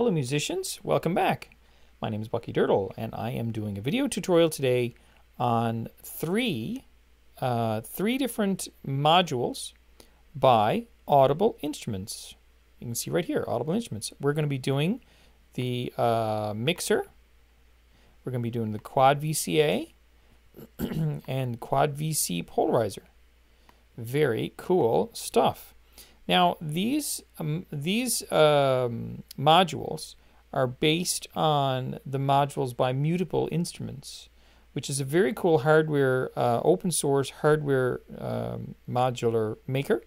Hello musicians, welcome back. My name is Bucky Durdle and I am doing a video tutorial today on three different modules by Mutable Instruments. You can see right here, Mutable Instruments. We're going to be doing the mixer, we're going to be doing the Quad VCA and Quad VC-Polarizer. Very cool stuff. Now these modules are based on the modules by Mutable Instruments, which is a very cool hardware, open source hardware modular maker.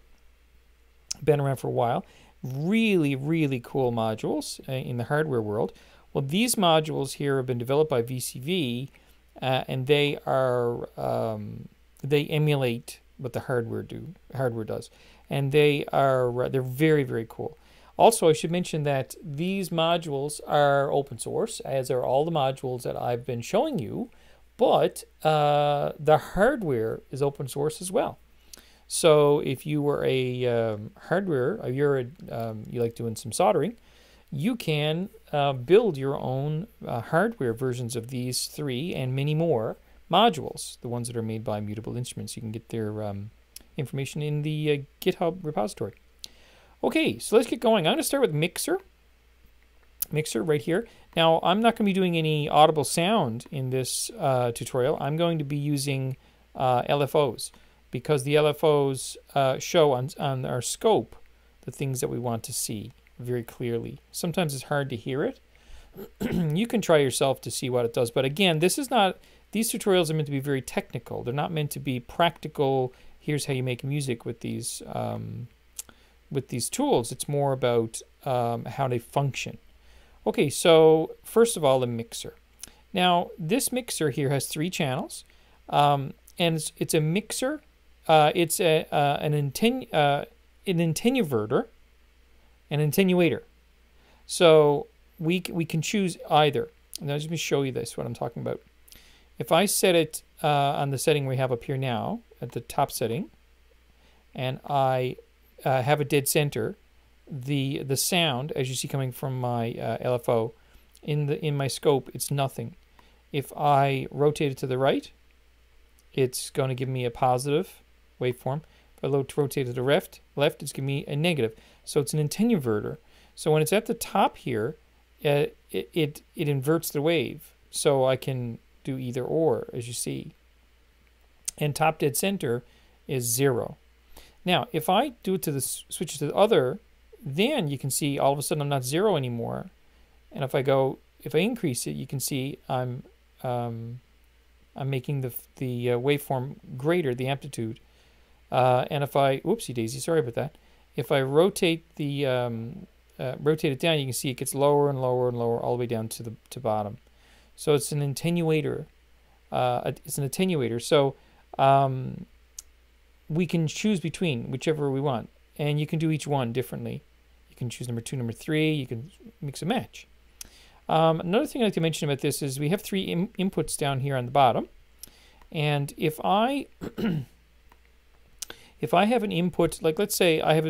Been around for a while. Really, really cool modules in the hardware world. Well, these modules here have been developed by VCV, and they are they emulate what the hardware does, and they're very, very cool. Also, I should mention that these modules are open source, as are all the modules that I've been showing you, but the hardware is open source as well. So if you were a you like doing some soldering, you can build your own hardware versions of these three and many more modules, the ones that are made by Mutable Instruments. You can get their information in the GitHub repository. Okay, so let's get going. I'm going to start with mixer. Mixer right here. Now, I'm not going to be doing any audible sound in this tutorial. I'm going to be using LFOs because the LFOs show on our scope the things that we want to see very clearly. Sometimes it's hard to hear it. You can try yourself to see what it does. But again, this is not... These tutorials are meant to be very technical. They're not meant to be practical. Here's how you make music with these tools. It's more about how they function. Okay, so first of all, the mixer. Now, this mixer here has three channels, and it's a mixer. It's an attenuator. So we can choose either. And I'll just show you this, what I'm talking about. If I set it on the setting we have up here now, at the top setting, and I have a dead center, the sound, as you see coming from my LFO, in my scope, it's nothing. If I rotate it to the right, it's going to give me a positive waveform. If I rotate it to the left, it's giving me a negative. So it's an attenuverter. So when it's at the top here, it inverts the wave. So I can do either or, as you see, and top dead center is 0. Now if I do it to the switch to the other, then you can see all of a sudden I'm not 0 anymore, and if I increase it, you can see I'm making the waveform greater, the amplitude, and if I whoopsie daisy, sorry about that, if I rotate the rotate it down, you can see it gets lower and lower and lower all the way down to the bottom. So it's an attenuator. So we can choose between whichever we want, and you can do each one differently. You can choose number 2, number 3. You can mix and match. Another thing I'd like to mention about this is we have three inputs down here on the bottom, and if I if I have an input, like let's say I have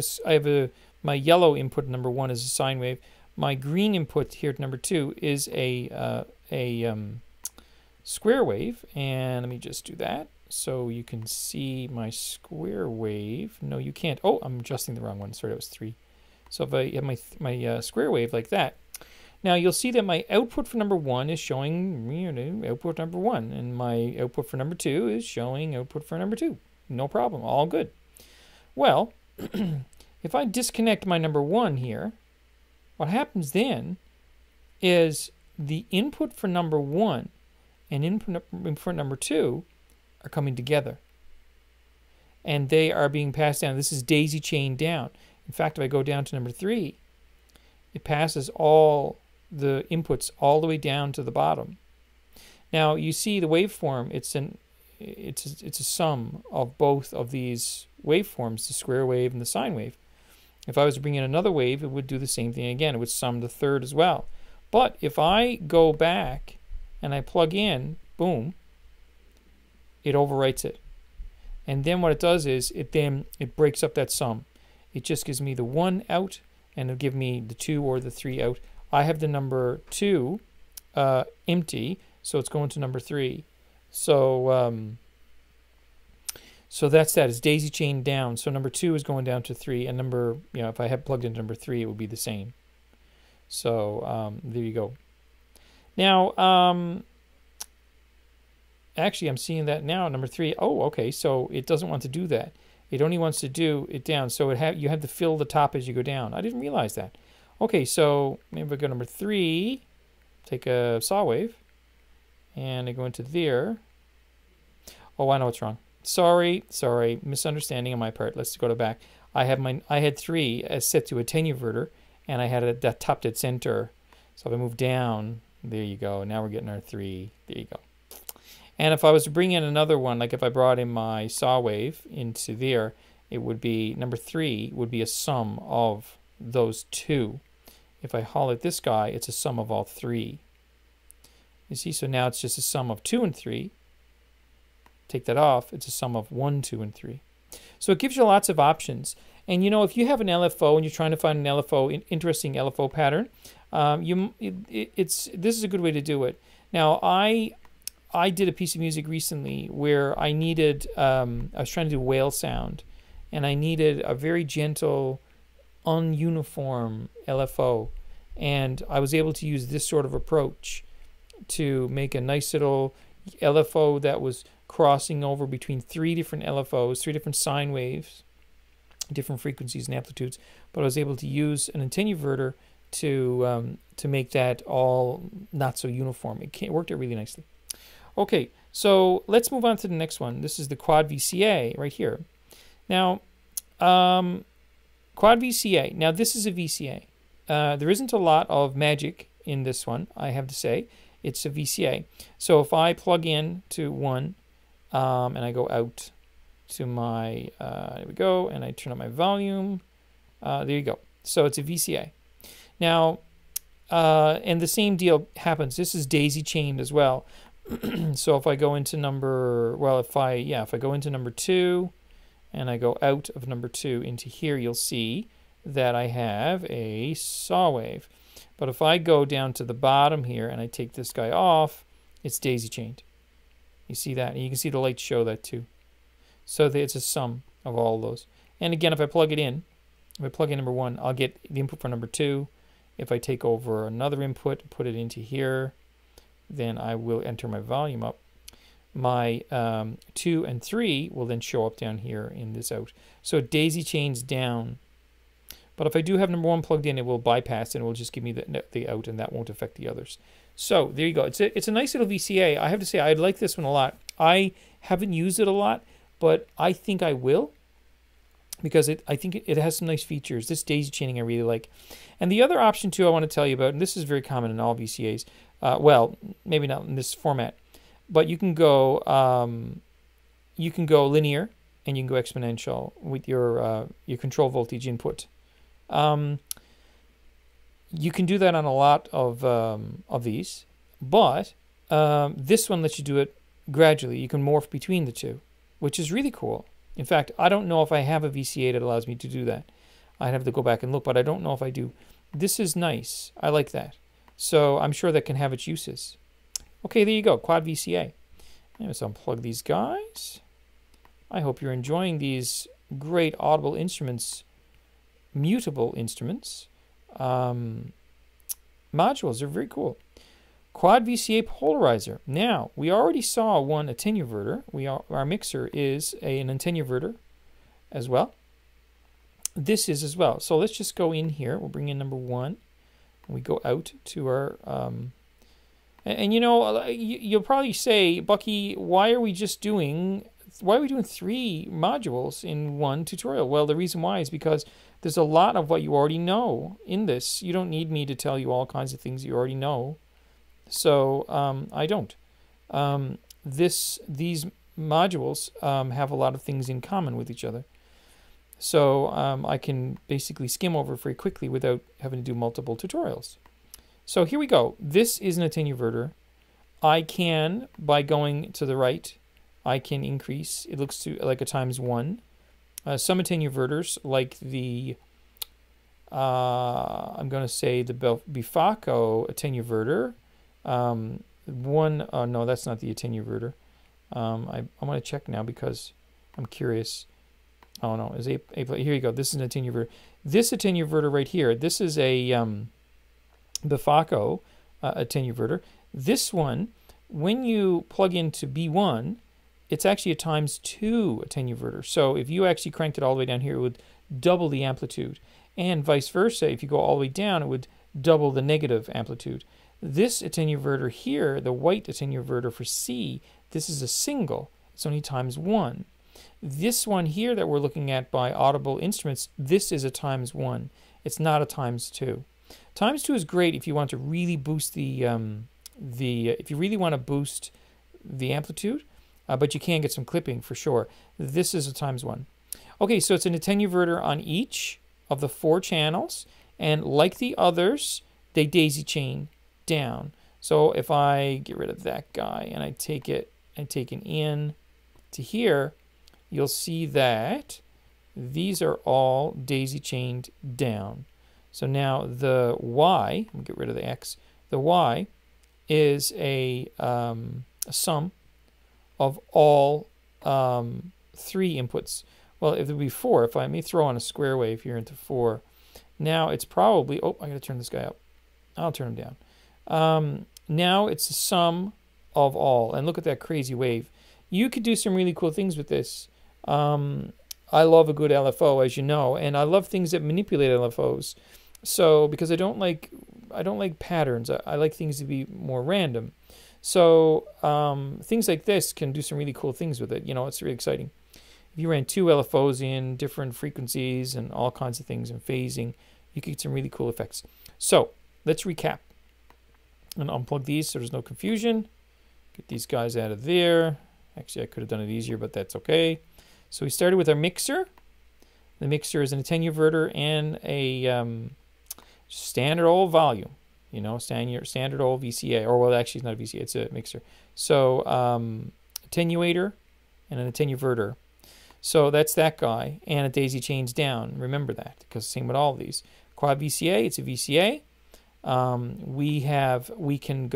my yellow input number 1 is a sine wave. My green input here at number 2 is a square wave, and let me just do that so you can see my square wave. No, you can't. Oh, I'm adjusting the wrong one. Sorry, that was 3. So if I have my square wave like that, now you'll see that my output for number 1 is showing output number 1, and my output for number 2 is showing output for number 2. No problem. All good. Well, if I disconnect my number 1 here, what happens then is the input for number 1 and input for number 2 are coming together, and they are being passed down. This is daisy chain down. In fact, if I go down to number 3, it passes all the inputs all the way down to the bottom. Now you see the waveform. It's a sum of both of these waveforms, the square wave and the sine wave. If I was to bring in another wave, it would do the same thing again. It would sum the third as well. But if I go back and I plug in, boom, it overwrites it. And then what it does is it breaks up that sum. It just gives me the 1 out, and it'll give me the 2 or the 3 out I have the number 2 empty, so it's going to number 3. So so that's that. It's daisy chained down. So number 2 is going down to 3, and number, you know, if I had plugged into number 3, it would be the same. So there you go. Now, actually, I'm seeing that now. Number 3. Oh, okay. So it doesn't want to do that. It only wants to do it down. So it you have to fill the top as you go down. I didn't realize that. Okay, so maybe we go number 3. Take a saw wave, and I go into there. Oh, I know what's wrong. Sorry, misunderstanding on my part. Let's go to back. I had 3 as set to a 10 uverter, and I had that top dead center. So if I move down, there you go. Now we're getting our 3. There you go. And if I was to bring in another one, like if I brought in my saw wave into there, it would be number 3 would be a sum of those 2. If I haul at this guy, it's a sum of all 3. You see, so now it's just a sum of 2 and 3. Take that off, it's a sum of 1, 2, and 3. So it gives you lots of options. And you know, if you have an LFO and you're trying to find an LFO, an interesting LFO pattern, this is a good way to do it. Now, I did a piece of music recently where I needed, I was trying to do whale sound, and I needed a very gentle, ununiform LFO, and I was able to use this sort of approach to make a nice little LFO that was crossing over between 3 different LFOs, 3 different sine waves, different frequencies and amplitudes, but I was able to use an attenuverter to make that all not so uniform. It worked out really nicely. Okay, so let's move on to the next one. This is the Quad VCA right here. Now, Quad VCA. Now, this is a VCA. There isn't a lot of magic in this one, I have to say. It's a VCA. So if I plug in to 1, and I go out to my, there we go, and I turn up my volume. There you go. So it's a VCA. Now, and the same deal happens. This is daisy chained as well. So if I go into number, well, if I go into number 2, and I go out of number 2 into here, you'll see that I have a saw wave. But if I go down to the bottom here and I take this guy off, it's daisy chained. You see that? And you can see the lights show that too. So it's a sum of all those. And again, if I plug it in, if I plug in number 1, I'll get the input for number 2. If I take over another input and put it into here, then I will enter my volume up. My 2 and 3 will then show up down here in this out. So it daisy chains down. But if I do have number 1 plugged in, it will bypass and it will just give me the out, and that won't affect the others. So there you go. It's a nice little VCA. I have to say, I like this one a lot. I haven't used it a lot, but I think I will, because I think it has some nice features. This daisy chaining I really like. And the other option too I want to tell you about, and this is very common in all VCAs, well, maybe not in this format, but you can go linear and you can go exponential with your control voltage input. You can do that on a lot of these, but this one lets you do it gradually. You can morph between the two, which is really cool. In fact, I don't know if I have a VCA that allows me to do that. I'd have to go back and look, but I don't know if I do. This is nice. I like that. So I'm sure that can have its uses. Okay, there you go, Quad VCA. Let's unplug these guys. I hope you're enjoying these great Audible Instruments, Mutable Instruments. Modules are very cool. Quad VCA polarizer. Now, we already saw one attenuverter. Our mixer is an attenuverter as well. This is as well. So let's just go in here. We'll bring in number 1. We go out to our... and you know, you'll probably say, Bucky, why are we doing 3 modules in one tutorial? Well, the reason why is because there's a lot of what you already know in this. You don't need me to tell you all kinds of things you already know. So I don't. These modules have a lot of things in common with each other. So I can basically skim over very quickly without having to do multiple tutorials. So here we go. This is an attenuverter. I can, by going to the right, I can increase. It looks like a times 1. Some attenuverters, like the I'm going to say the Befaco attenuverter. No, that's not the attenuverter. I want to check now because I'm curious. Oh no, is here you go. This is an attenuverter. This attenuverter right here. This is a Befaco attenuverter. This one, when you plug into B1, it's actually a ×2 attenuverter. So if you actually cranked it all the way down here, it would double the amplitude. And vice versa, if you go all the way down, it would double the negative amplitude. This attenuverter here, the white attenuverter for C, this is a single. It's only ×1. This one here that we're looking at by Mutable Instruments, this is a ×1. It's not a ×2. ×2 is great if you want to really boost the if you really want to boost the amplitude, but you can get some clipping for sure. This is a ×1. Okay, so it's an attenuverter on each of the 4 channels, and like the others, they daisy chain down. So if I get rid of that guy and I take it in to here, you'll see that these are all daisy chained down. So now the Y, let me get rid of the X, the Y is a sum of all 3 inputs. Well, it would be 4 if I may throw on a square wave here into 4. Now it's probably, oh, I gotta turn this guy up. I'll turn him down. Now it's the sum of all, and look at that crazy wave. You could do some really cool things with this. I love a good LFO, as you know, and I love things that manipulate LFOs. So because I don't like patterns, I like things to be more random. So things like this can do some really cool things with it. You know, it's really exciting. If you ran 2 LFOs in different frequencies and all kinds of things and phasing, you could get some really cool effects. So let's recap and unplug these so there's no confusion. Get these guys out of there. Actually, I could have done it easier, but that's okay. So we started with our mixer. The mixer is an attenuverter and a standard old volume, you know, standard old VCA, or well, actually it's not a VCA, it's a mixer. So attenuator and an attenuverter. So that's that guy, and it daisy chains down. Remember that, because same with all of these. Quad VCA, it's a VCA. We can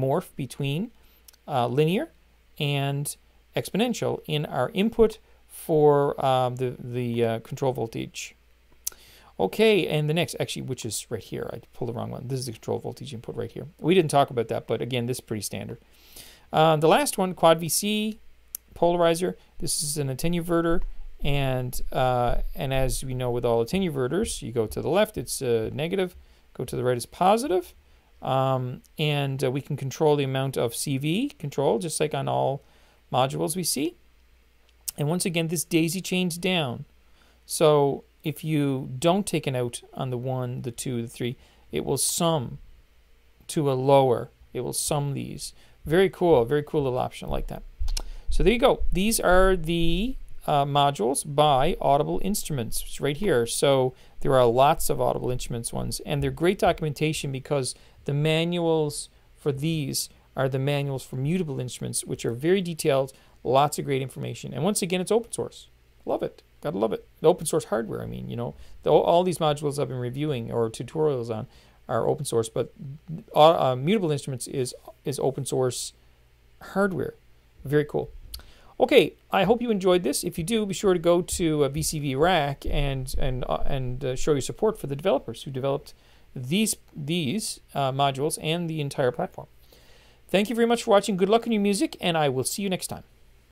morph between linear and exponential in our input for the control voltage. Okay, and the next, actually, which is right here. I pulled the wrong one. This is the control voltage input right here. We didn't talk about that, but again, this is pretty standard. The last one, Quad VC polarizer. This is an attenuverter, and as we know with all attenuverters, you go to the left, it's negative, go to the right, it's positive, and we can control the amount of CV control, just like on all modules we see. And once again, this daisy chains down. So if you don't take an out on the 1, the 2, the 3, it will sum to a lower. It will sum these. Very cool little option like that. So there you go. These are the modules by Mutable Instruments. It's right here. So there are lots of Mutable Instruments ones, and they're great documentation because the manuals for these are the manuals for Mutable Instruments, which are very detailed, lots of great information. And once again, it's open source. Love it. Gotta love it. The open source hardware, I mean, you know. All these modules I've been reviewing or tutorials on are open source, but Mutable Instruments is open source hardware. Very cool. Okay, I hope you enjoyed this. If you do, be sure to go to VCV Rack and show your support for the developers who developed these modules and the entire platform. Thank you very much for watching. Good luck in your music, and I will see you next time.